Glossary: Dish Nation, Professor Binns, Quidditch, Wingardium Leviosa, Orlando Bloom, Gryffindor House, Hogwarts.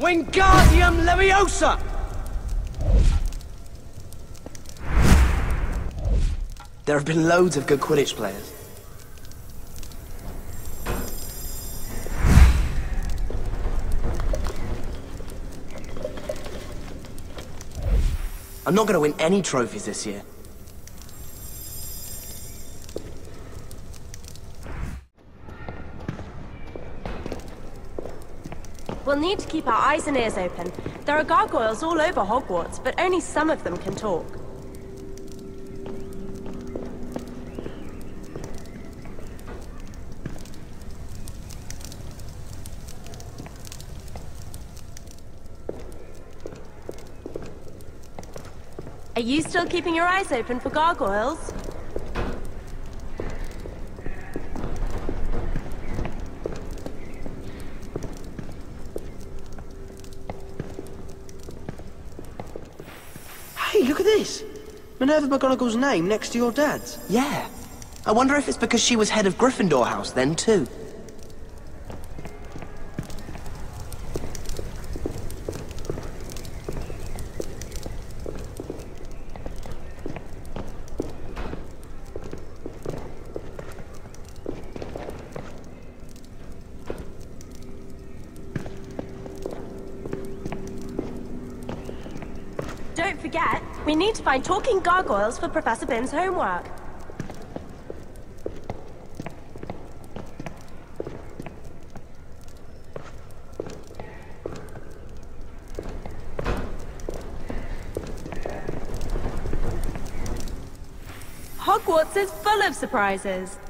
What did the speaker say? Wingardium Leviosa! There have been loads of good Quidditch players. I'm not going to win any trophies this year. We'll need to keep our eyes and ears open. There are gargoyles all over Hogwarts, but only some of them can talk. Are you still keeping your eyes open for gargoyles? Look at this! Minerva McGonagall's name next to your dad's. Yeah. I wonder if it's because she was head of Gryffindor House then, too. Don't forget, we need to find talking gargoyles for Professor Binns' homework. Hogwarts is full of surprises.